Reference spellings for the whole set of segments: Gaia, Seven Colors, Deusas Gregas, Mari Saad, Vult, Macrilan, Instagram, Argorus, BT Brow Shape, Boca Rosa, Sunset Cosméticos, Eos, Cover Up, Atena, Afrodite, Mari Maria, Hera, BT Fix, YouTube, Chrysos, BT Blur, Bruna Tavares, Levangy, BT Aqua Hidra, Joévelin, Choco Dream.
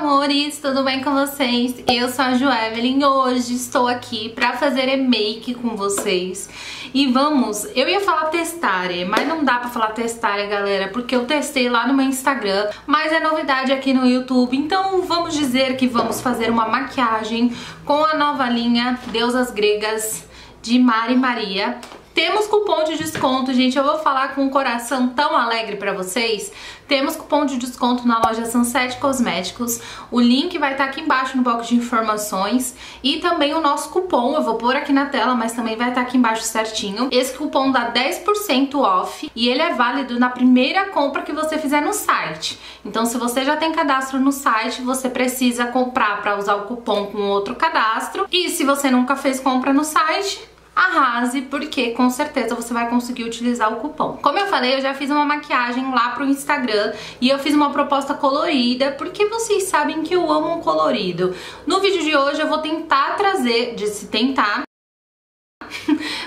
amores, tudo bem com vocês? Eu sou a Joévelin, hoje estou aqui pra fazer e-make com vocês. E vamos, eu ia falar testare, mas não dá pra falar testare, galera, porque eu testei lá no meu Instagram, mas é novidade aqui no YouTube. Então vamos dizer que vamos fazer uma maquiagem com a nova linha Deusas Gregas de Mari Maria. Temos cupom de desconto, gente, eu vou falar com um coração tão alegre pra vocês. Temos cupom de desconto na loja Sunset Cosméticos, o link vai estar aqui embaixo no box de informações e também o nosso cupom, eu vou pôr aqui na tela, mas também vai estar aqui embaixo certinho. Esse cupom dá 10% off e ele é válido na primeira compra que você fizer no site. Então se você já tem cadastro no site, você precisa comprar pra usar o cupom com outro cadastro. E se você nunca fez compra no site, arrase, porque com certeza você vai conseguir utilizar o cupom. Como eu falei, eu já fiz uma maquiagem lá pro Instagram e eu fiz uma proposta colorida, porque vocês sabem que eu amo um colorido. No vídeo de hoje eu vou tentar trazer,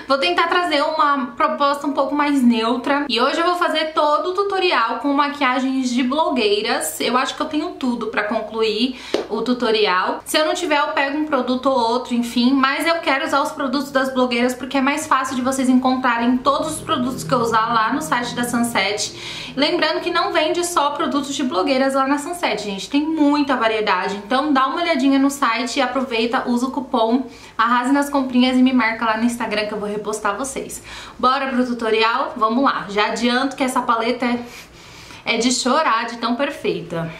vou tentar trazer uma proposta um pouco mais neutra. E hoje eu vou fazer todo o tutorial com maquiagens de blogueiras. Eu acho que eu tenho tudo pra concluir o tutorial. Se eu não tiver, eu pego um produto ou outro, enfim. Mas eu quero usar os produtos das blogueiras, porque é mais fácil de vocês encontrarem todos os produtos que eu usar lá no site da Sunset. Lembrando que não vende só produtos de blogueiras lá na Sunset, gente. Tem muita variedade. Então dá uma olhadinha no site e aproveita, usa o cupom, arrase nas comprinhas e me marca lá no Instagram que eu vou repostar vocês. Bora pro tutorial? Vamos lá. Já adianto que essa paleta é de chorar de tão perfeita.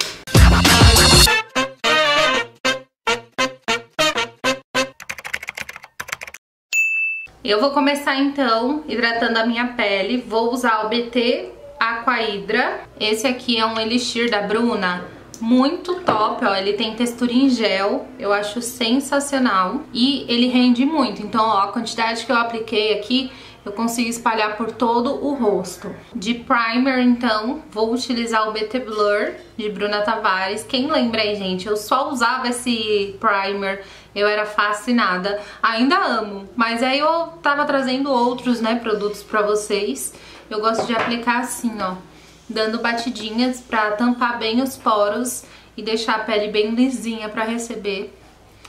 Eu vou começar então hidratando a minha pele. Vou usar o BT Aqua Hidra. Esse aqui é um elixir da Bruna. Muito top, ó, ele tem textura em gel, eu acho sensacional e ele rende muito, então ó, a quantidade que eu apliquei aqui eu consigo espalhar por todo o rosto. De primer então, vou utilizar o BT Blur de Bruna Tavares. Quem lembra aí, gente, eu só usava esse primer, eu era fascinada, ainda amo, mas aí eu tava trazendo outros, né, produtos pra vocês. Eu gosto de aplicar assim, ó, dando batidinhas pra tampar bem os poros e deixar a pele bem lisinha pra receber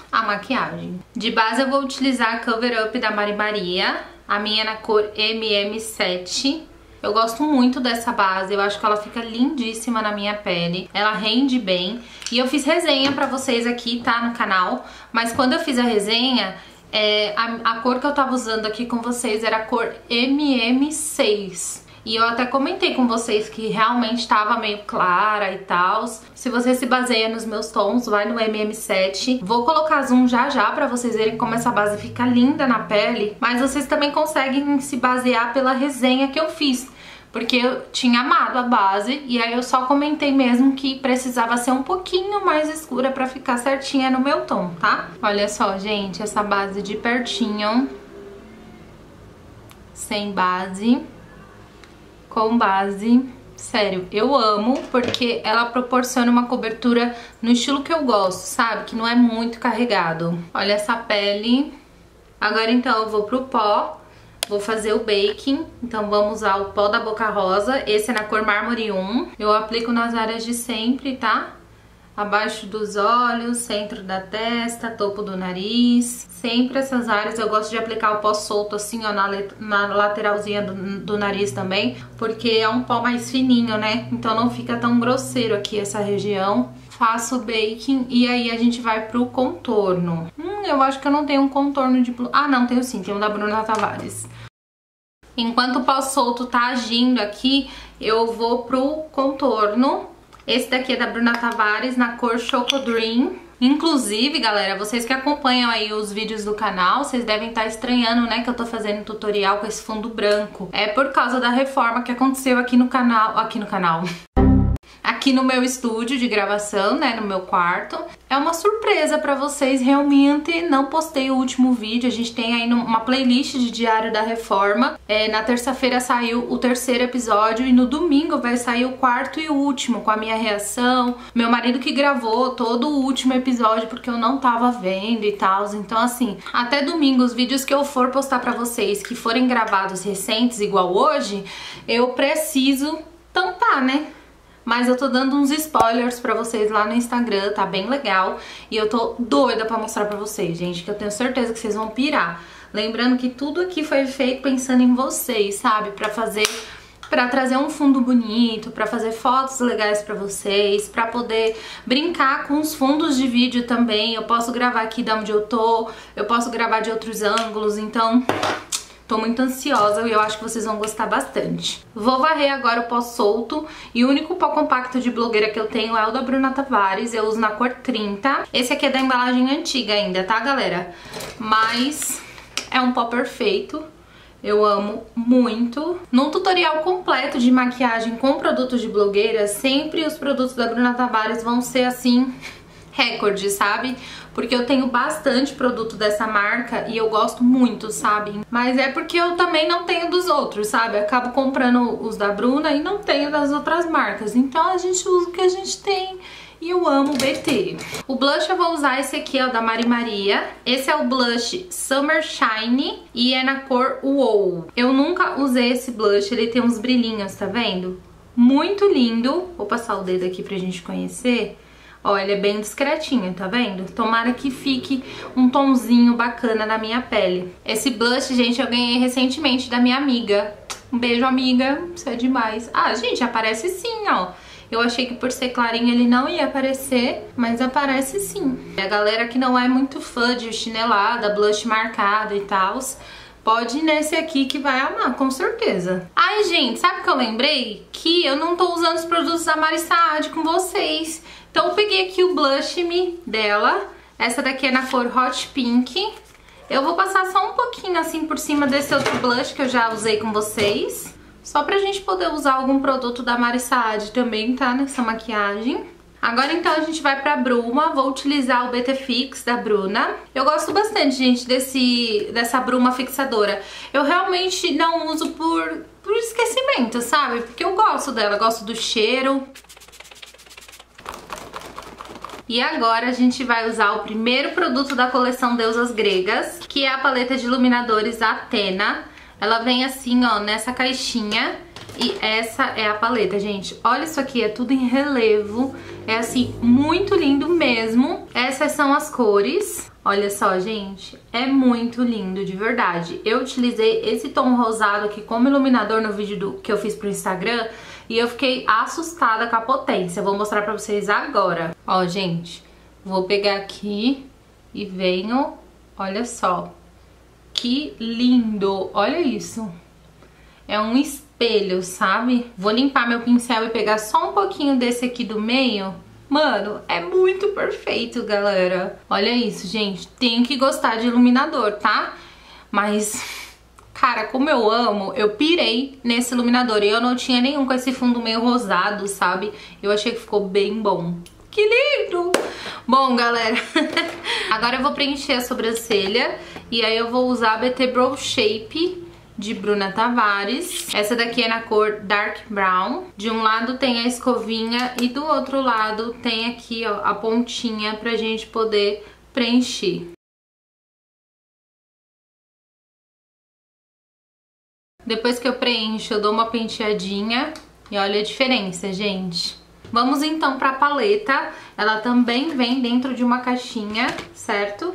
a maquiagem. De base eu vou utilizar a Cover Up da Mari Maria, a minha é na cor MM7. Eu gosto muito dessa base, eu acho que ela fica lindíssima na minha pele, ela rende bem. E eu fiz resenha pra vocês aqui, tá, no canal, mas quando eu fiz a resenha, a cor que eu tava usando aqui com vocês era a cor MM6. E eu até comentei com vocês que realmente tava meio clara e tal. Se você se baseia nos meus tons, vai no MM7. Vou colocar zoom já já pra vocês verem como essa base fica linda na pele. Mas vocês também conseguem se basear pela resenha que eu fiz, porque eu tinha amado a base e aí eu só comentei mesmo que precisava ser um pouquinho mais escura pra ficar certinha no meu tom, tá? Olha só, gente, essa base de pertinho, sem base, com base, sério, eu amo, porque ela proporciona uma cobertura no estilo que eu gosto, sabe? Que não é muito carregado. Olha essa pele. Agora então eu vou pro pó, vou fazer o baking, então vamos usar o pó da Boca Rosa, esse é na cor Mármore 1. Eu aplico nas áreas de sempre, tá? Abaixo dos olhos, centro da testa, topo do nariz. Sempre essas áreas eu gosto de aplicar o pó solto assim, ó, na lateralzinha do nariz também, porque é um pó mais fininho, né? Então não fica tão grosseiro aqui essa região. Faço o baking e aí a gente vai pro contorno. Eu acho que eu não tenho um contorno de... Ah, não, tenho sim, tem um da Bruna Tavares. Enquanto o pó solto tá agindo aqui, eu vou pro contorno. Esse daqui é da Bruna Tavares, na cor Choco Dream. Inclusive, galera, vocês que acompanham aí os vídeos do canal, vocês devem estar estranhando, né, que eu tô fazendo tutorial com esse fundo branco. É por causa da reforma que aconteceu aqui no meu estúdio de gravação, né, no meu quarto. É uma surpresa pra vocês, realmente não postei o último vídeo, a gente tem aí uma playlist de diário da reforma. Na terça-feira saiu o terceiro episódio e no domingo vai sair o quarto e o último, com a minha reação. Meu marido que gravou todo o último episódio, porque eu não tava vendo e tal, então assim, até domingo os vídeos que eu for postar pra vocês, que forem gravados recentes, igual hoje, eu preciso tampar, né? mas eu tô dando uns spoilers pra vocês lá no Instagram, tá bem legal. E eu tô doida pra mostrar pra vocês, gente, que eu tenho certeza que vocês vão pirar. Lembrando que tudo aqui foi feito pensando em vocês, sabe? Pra trazer um fundo bonito, pra fazer fotos legais pra vocês, pra poder brincar com os fundos de vídeo também. Eu posso gravar aqui de onde eu tô, eu posso gravar de outros ângulos, então tô muito ansiosa e eu acho que vocês vão gostar bastante. Vou varrer agora o pó solto e o único pó compacto de blogueira que eu tenho é o da Bruna Tavares, eu uso na cor 30. Esse aqui é da embalagem antiga ainda, tá, galera? Mas é um pó perfeito. Eu amo muito. Num tutorial completo de maquiagem com produtos de blogueira, sempre os produtos da Bruna Tavares vão ser assim, recorde, sabe? Porque eu tenho bastante produto dessa marca e eu gosto muito, sabe? Mas é porque eu também não tenho dos outros, sabe? Eu acabo comprando os da Bruna e não tenho das outras marcas. Então a gente usa o que a gente tem. E eu amo o BT. O blush eu vou usar esse aqui, ó, da Mari Maria. Esse é o blush Summer Shine e é na cor Wow. Eu nunca usei esse blush, ele tem uns brilhinhos, tá vendo? Muito lindo. Vou passar o dedo aqui pra gente conhecer. Ó, ele é bem discretinho, tá vendo? Tomara que fique um tonzinho bacana na minha pele. Esse blush, gente, eu ganhei recentemente da minha amiga. Um beijo, amiga. Isso é demais. Ah, gente, aparece sim, ó. Eu achei que por ser clarinho ele não ia aparecer, mas aparece sim. A galera que não é muito fã de chinelada, blush marcado e tal, pode ir nesse aqui que vai amar, com certeza. Ai, gente, sabe o que eu lembrei? Que eu não tô usando os produtos da Mari Saad com vocês. Então eu peguei aqui o blush me dela. Essa daqui é na cor Hot Pink. Eu vou passar só um pouquinho assim por cima desse outro blush que eu já usei com vocês. Só pra gente poder usar algum produto da Mari Saad também, tá? Nessa maquiagem. Agora, então, a gente vai pra bruma. Vou utilizar o BT Fix da Bruna. Eu gosto bastante, gente, dessa bruma fixadora. Eu realmente não uso por esquecimento, sabe? Porque eu gosto dela, gosto do cheiro. E agora a gente vai usar o primeiro produto da coleção Deusas Gregas, que é a paleta de iluminadores Atena. Ela vem assim, ó, nessa caixinha. E essa é a paleta, gente. Olha isso aqui, é tudo em relevo. É assim, muito lindo mesmo. Essas são as cores. Olha só, gente, é muito lindo, de verdade. Eu utilizei esse tom rosado aqui como iluminador no vídeo que eu fiz pro Instagram. E eu fiquei assustada com a potência. Vou mostrar pra vocês agora. Ó, gente, vou pegar aqui e venho. Olha só. Que lindo! Olha isso! É um espelho, sabe? Vou limpar meu pincel e pegar só um pouquinho desse aqui do meio. Mano, é muito perfeito, galera! Olha isso, gente! Tem que gostar de iluminador, tá? Mas, cara, como eu amo, eu pirei nesse iluminador. E eu não tinha nenhum com esse fundo meio rosado, sabe? Eu achei que ficou bem bom. Que lindo! Bom, galera, agora eu vou preencher a sobrancelha e aí eu vou usar a BT Brow Shape de Bruna Tavares. Essa daqui é na cor Dark Brown. De um lado tem a escovinha e do outro lado tem aqui, ó, a pontinha pra gente poder preencher. Depois que eu preencho, eu dou uma penteadinha e olha a diferença, gente. Vamos então pra paleta, ela também vem dentro de uma caixinha, certo?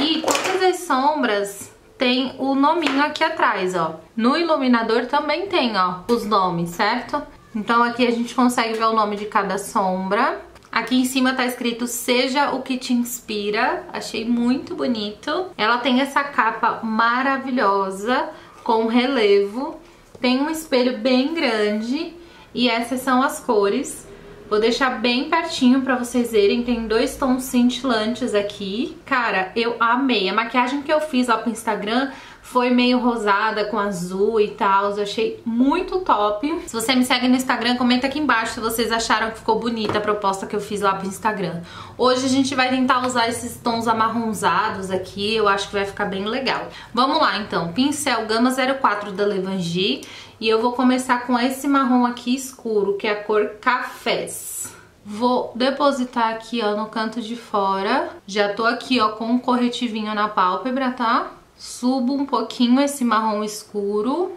E todas as sombras tem o nominho aqui atrás, ó. No iluminador também tem, ó, os nomes, certo? Então aqui a gente consegue ver o nome de cada sombra. Aqui em cima tá escrito Seja o que te inspira, achei muito bonito. Ela tem essa capa maravilhosa com relevo, tem um espelho bem grande e essas são as cores. Vou deixar bem pertinho pra vocês verem, tem dois tons cintilantes aqui. Cara, eu amei. A maquiagem que eu fiz lá pro Instagram foi meio rosada com azul e tal, eu achei muito top. Se você me segue no Instagram, comenta aqui embaixo se vocês acharam que ficou bonita a proposta que eu fiz lá pro Instagram. Hoje a gente vai tentar usar esses tons amarronzados aqui, eu acho que vai ficar bem legal. Vamos lá então, pincel Gama 04 da Levangy. E eu vou começar com esse marrom aqui escuro, que é a cor Cafés. Vou depositar aqui, ó, no canto de fora. Já tô aqui, ó, com um corretivinho na pálpebra, tá? Subo um pouquinho esse marrom escuro.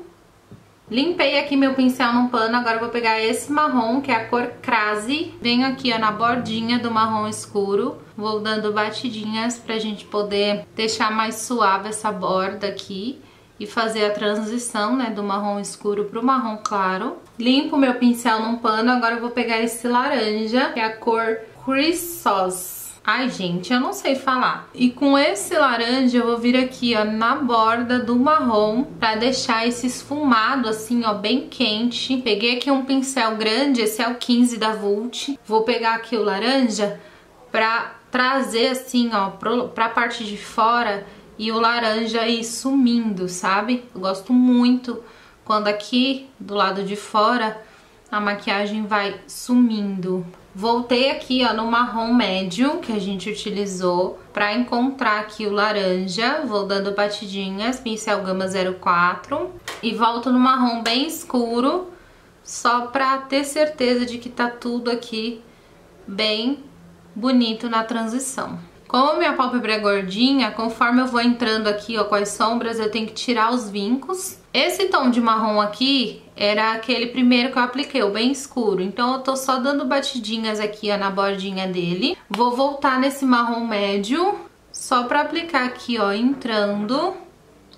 Limpei aqui meu pincel num pano, agora eu vou pegar esse marrom, que é a cor crase. Venho aqui, ó, na bordinha do marrom escuro, vou dando batidinhas pra gente poder deixar mais suave essa borda aqui e fazer a transição, né, do marrom escuro pro marrom claro. Limpo meu pincel num pano, agora eu vou pegar esse laranja, que é a cor Chrysos. Ai, gente, eu não sei falar. E com esse laranja eu vou vir aqui, ó, na borda do marrom, pra deixar esse esfumado assim, ó, bem quente. Peguei aqui um pincel grande, esse é o 15 da Vult. Vou pegar aqui o laranja pra trazer assim, ó, pra parte de fora e o laranja ir sumindo, sabe? Eu gosto muito quando aqui do lado de fora a maquiagem vai sumindo. Voltei aqui, ó, no marrom médio que a gente utilizou para encontrar aqui o laranja. Vou dando batidinhas, pincel gama 04, e volto no marrom bem escuro só para ter certeza de que tá tudo aqui bem bonito na transição. Como minha pálpebra é gordinha, conforme eu vou entrando aqui, ó, com as sombras, eu tenho que tirar os vincos. Esse tom de marrom aqui era aquele primeiro que eu apliquei, o bem escuro. Então eu tô só dando batidinhas aqui, ó, na bordinha dele. Vou voltar nesse marrom médio, só pra aplicar aqui, ó, entrando.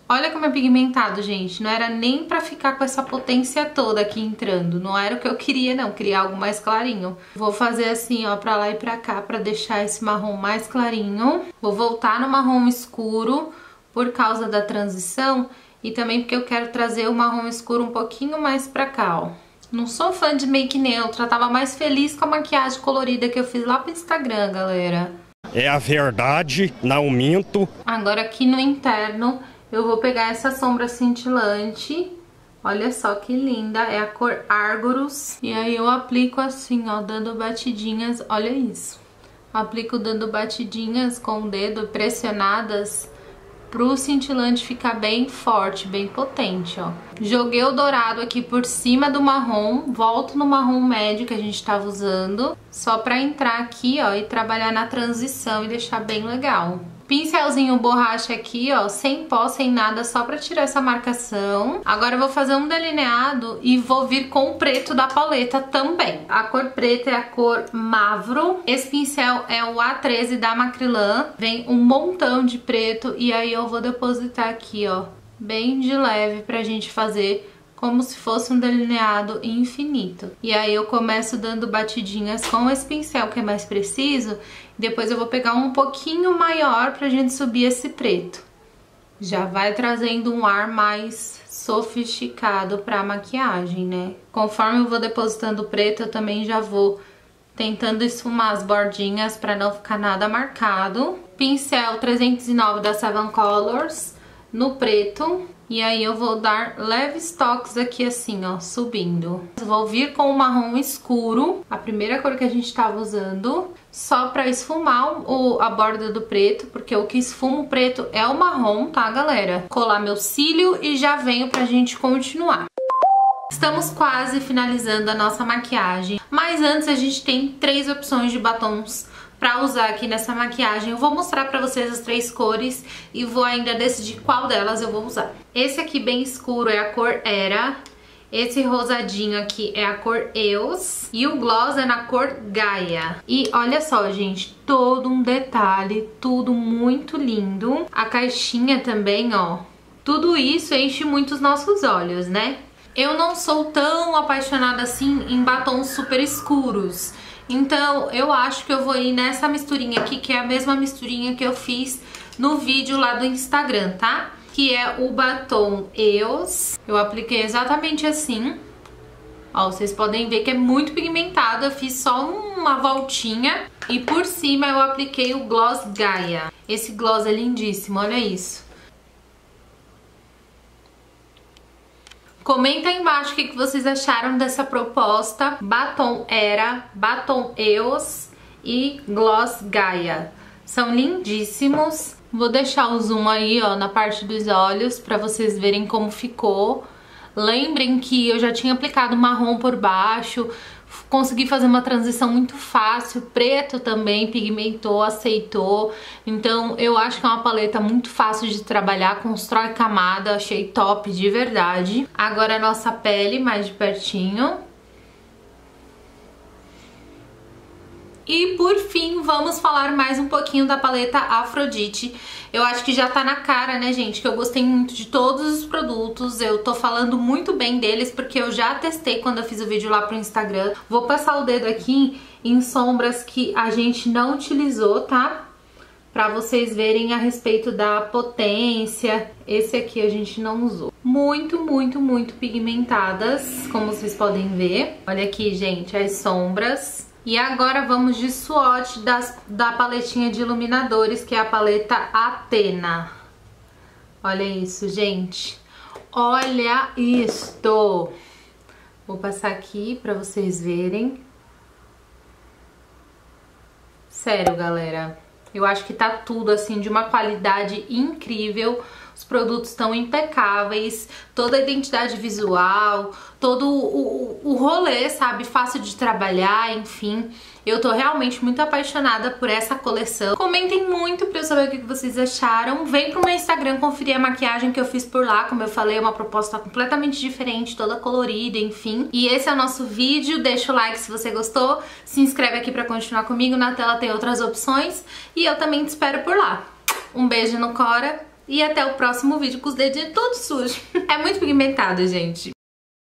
Olha como é pigmentado, gente. Não era nem pra ficar com essa potência toda aqui entrando. Não era o que eu queria, não. Queria algo mais clarinho. Vou fazer assim, ó, pra lá e pra cá, pra deixar esse marrom mais clarinho. Vou voltar no marrom escuro, por causa da transição. E também porque eu quero trazer o marrom escuro um pouquinho mais pra cá, ó. Não sou fã de make neutra, tava mais feliz com a maquiagem colorida que eu fiz lá pro Instagram, galera. É a verdade, não minto. Agora aqui no interno, eu vou pegar essa sombra cintilante. Olha só que linda, é a cor Argorus. E aí eu aplico assim, ó, dando batidinhas, olha isso. Aplico dando batidinhas com o dedo, pressionadas, pro cintilante ficar bem forte, bem potente, ó. Joguei o dourado aqui por cima do marrom, volto no marrom médio que a gente tava usando, só pra entrar aqui, ó, e trabalhar na transição e deixar bem legal. Pincelzinho borracha aqui, ó, sem pó, sem nada, só pra tirar essa marcação. Agora eu vou fazer um delineado e vou vir com o preto da paleta também. A cor preta é a cor Mavro. Esse pincel é o A13 da Macrilan. Vem um montão de preto e aí eu vou depositar aqui, ó, bem de leve pra gente fazer como se fosse um delineado infinito. E aí eu começo dando batidinhas com esse pincel que é mais preciso. Depois eu vou pegar um pouquinho maior pra gente subir esse preto. Já vai trazendo um ar mais sofisticado pra maquiagem, né? Conforme eu vou depositando o preto, eu também já vou tentando esfumar as bordinhas pra não ficar nada marcado. Pincel 309 da Seven Colors no preto. E aí eu vou dar leves toques aqui assim, ó, subindo. Vou vir com o marrom escuro, a primeira cor que a gente tava usando, só pra esfumar a borda do preto, porque o que esfuma o preto é o marrom, tá, galera? Colar meu cílio e já venho pra gente continuar. Estamos quase finalizando a nossa maquiagem, mas antes a gente tem 3 opções de batons pra usar aqui nessa maquiagem. Eu vou mostrar pra vocês as 3 cores e vou ainda decidir qual delas eu vou usar. Esse aqui bem escuro é a cor Hera, esse rosadinho aqui é a cor Eos e o gloss é na cor Gaia. E olha só, gente, todo um detalhe, tudo muito lindo. A caixinha também, ó, tudo isso enche muito os nossos olhos, né? Eu não sou tão apaixonada assim em batons super escuros. Então, eu acho que eu vou ir nessa misturinha aqui, que é a mesma misturinha que eu fiz no vídeo lá do Instagram, tá? Que é o batom Eos. Eu apliquei exatamente assim. Ó, vocês podem ver que é muito pigmentado. Eu fiz só uma voltinha. E por cima eu apliquei o gloss Gaia. Esse gloss é lindíssimo, olha isso. Comenta aí embaixo o que vocês acharam dessa proposta. Batom Hera, batom Eos e gloss Gaia. São lindíssimos. Vou deixar o zoom aí, ó, na parte dos olhos pra vocês verem como ficou. Lembrem que eu já tinha aplicado marrom por baixo. consegui fazer uma transição muito fácil. Preto também pigmentou, aceitou. Então eu acho que é uma paleta muito fácil de trabalhar, constrói camada, achei top de verdade. Agora a nossa pele mais de pertinho. E por fim, vamos falar mais um pouquinho da paleta Afrodite. Eu acho que já tá na cara, né, gente, que eu gostei muito de todos os produtos. Eu tô falando muito bem deles porque eu já testei quando eu fiz o vídeo lá pro Instagram. Vou passar o dedo aqui em sombras que a gente não utilizou, tá? Pra vocês verem a respeito da potência. Esse aqui a gente não usou. Muito, muito, muito pigmentadas, como vocês podem ver. Olha aqui, gente, as sombras. E agora vamos de swatch da paletinha de iluminadores, que é a paleta Atena. Olha isso, gente. Olha isto! Vou passar aqui pra vocês verem. Sério, galera. Eu acho que tá tudo, assim, de uma qualidade incrível. Os produtos estão impecáveis, toda a identidade visual, todo o rolê, sabe? Fácil de trabalhar, enfim. Eu tô realmente muito apaixonada por essa coleção. Comentem muito pra eu saber o que vocês acharam. Vem pro meu Instagram conferir a maquiagem que eu fiz por lá. Como eu falei, é uma proposta completamente diferente, toda colorida, enfim. E esse é o nosso vídeo. Deixa o like se você gostou. Se inscreve aqui pra continuar comigo. Na tela tem outras opções. E eu também te espero por lá. Um beijo no Cora. E até o próximo vídeo com os dedinhos todos sujos. É muito pigmentado, gente.